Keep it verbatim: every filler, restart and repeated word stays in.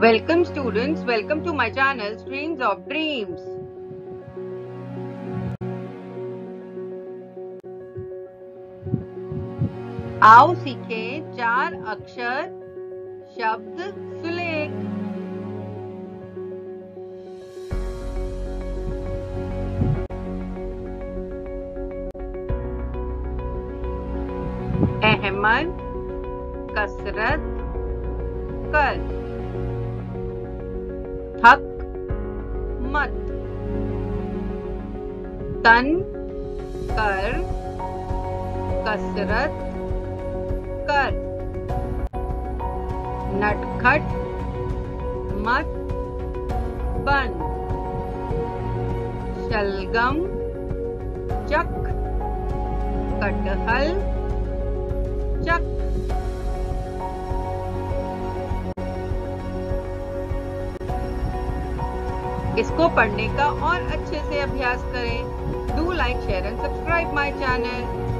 Welcome students, welcome to my channel Streams of Dreams. आओ सीखें चार अक्षर शब्द सुलेख। अहमद, कसरत, कर। थक मत। तन, कर, कसरत, कर। नटखट मत, बन। शलगम, चक, कटहल, चक। इसको पढ़ने का और अच्छे से अभ्यास करें। Do like, share and subscribe my channel.